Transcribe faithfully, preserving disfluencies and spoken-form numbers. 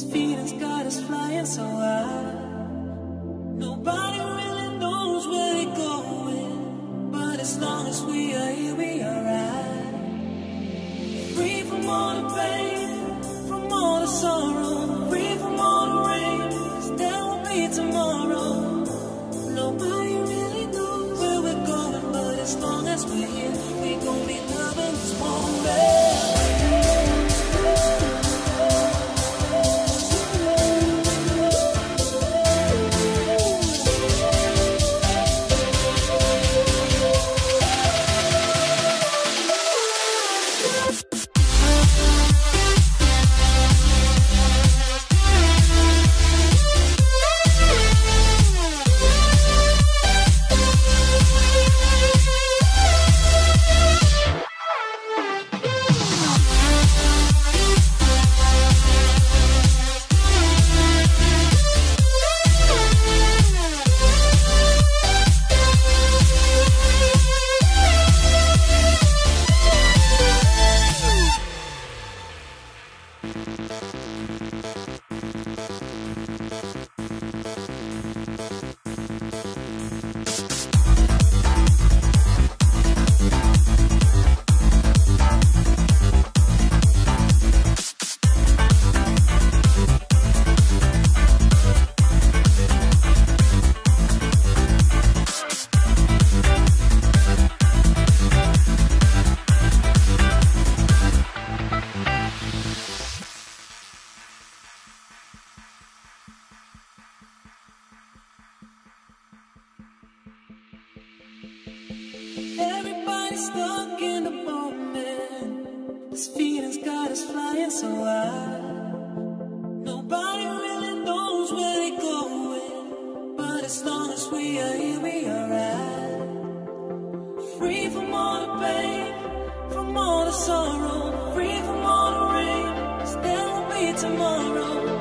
This feeling's got us flying so high. Nobody really knows where we're going, but as long as we are here, we are right. Free from all the pain, from all the sorrow, free from all the rain, 'cause there will be tomorrow. Nobody really knows where we're going, but as long as we're here, we're gonna be loving this moment. Stuck in the moment, this feeling's got us flying so high. Nobody really knows where they're going, but as long as we are here, we are right. Free from all the pain, from all the sorrow, free from all the rain, 'cause there will be tomorrow.